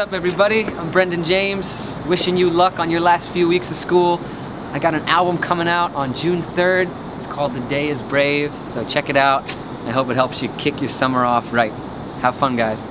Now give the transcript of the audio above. up, everybody? I'm Brendan James, wishing you luck on your last few weeks of school. I got an album coming out on June 3rd. It's called The Day is Brave, so check it out. I hope it helps you kick your summer off right. Have fun, guys.